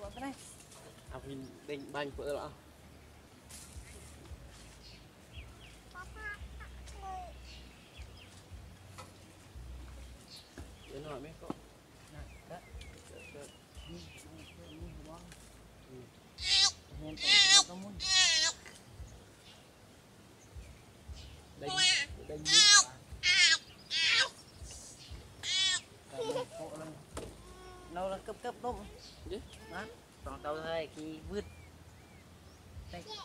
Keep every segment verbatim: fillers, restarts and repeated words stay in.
Học hình định banh vỡ lạ. Đến hỏi mấy cậu. Đánh, đánh đâu là cấp cấp đúng đó còn đâu thôi khi vứt đây đây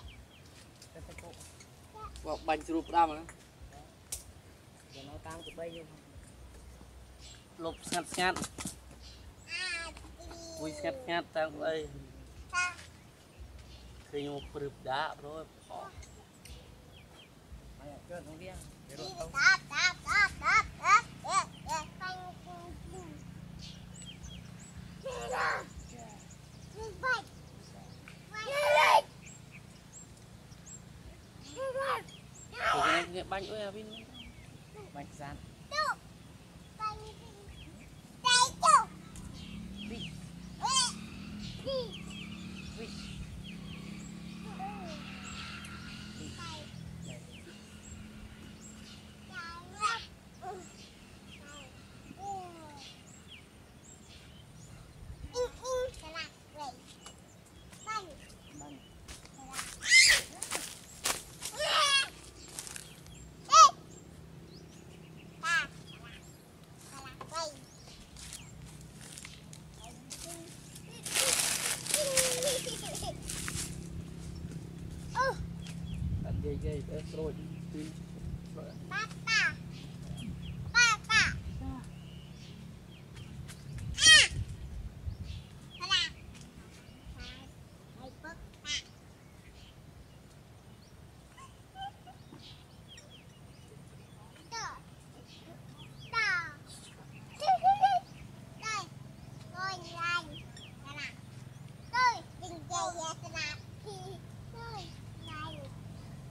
đây cô bọc bánh chụp ra mà để nó tam chụp bay luôn lục sạt sạt vui sạt sạt tam bay khi nhô phượt đá rồi bỏ cái không biết để rồi không bánh ơi bên bánh san bánh đi đi Hãy subscribe cho kênh Ghiền Mì Gõ để không bỏ lỡ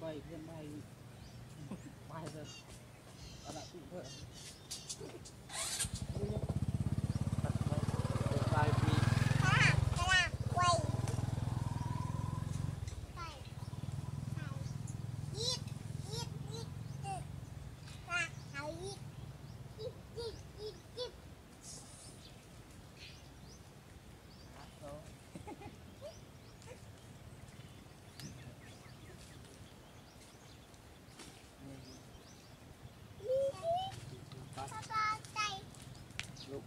bay lên bay bay rồi các bạn cũng vậy lục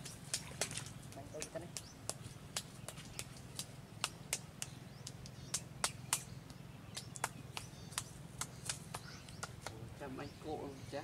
chạm banh cổ chắc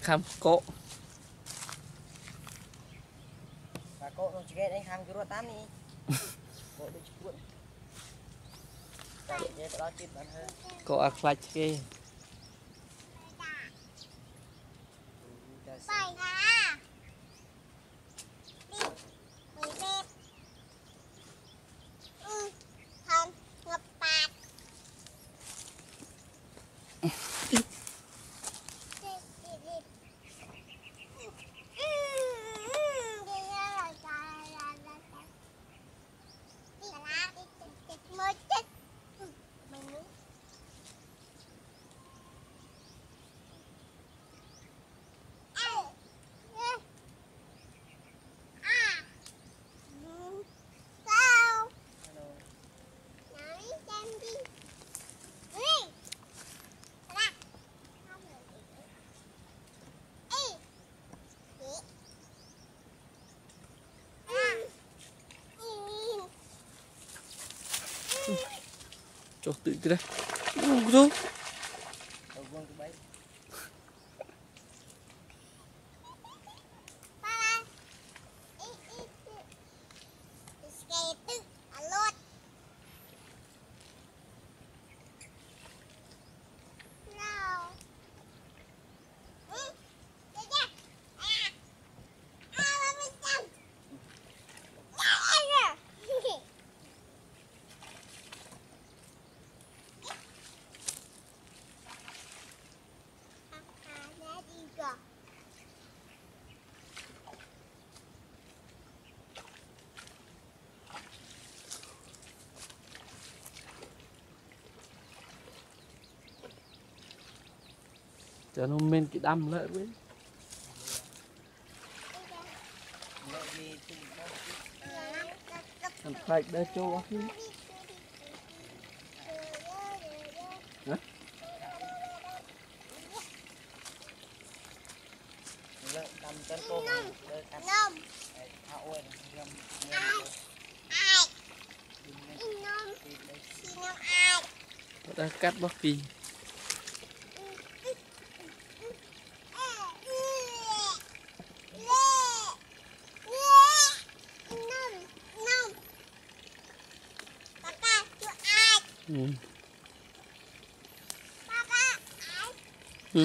khám cộ bà cộ nó chỉ anh khám cái tám đi cộ đi chụp cộ à khoai kia Çok güzel. Güzel. Cho nó men cái đâm lợi với thằng thạch đã châu á đã cắt bóc phi ừ. Ừ. Hãy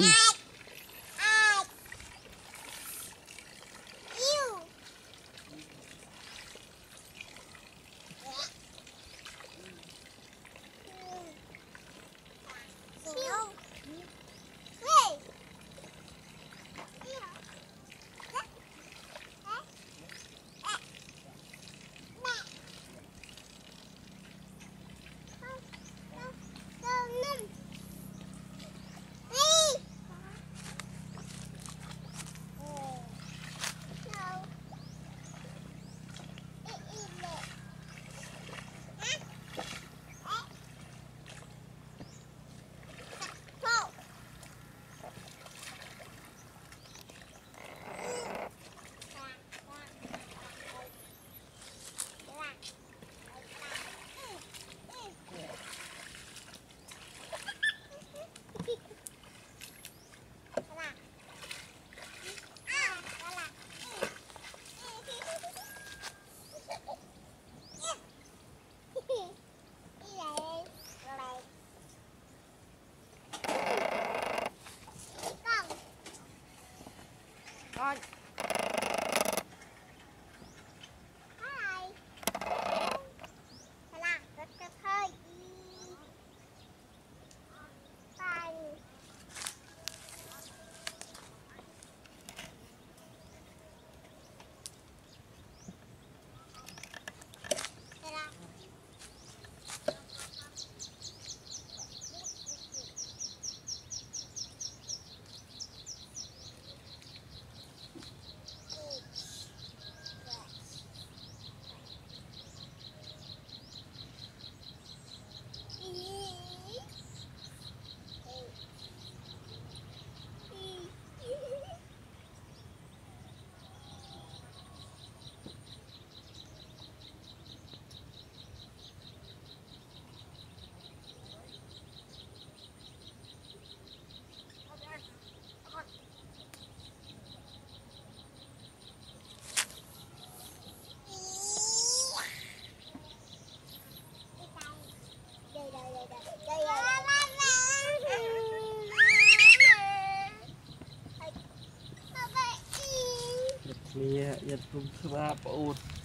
subscribe cho kênh Houen Houem.